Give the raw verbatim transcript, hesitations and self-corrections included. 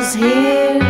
was here.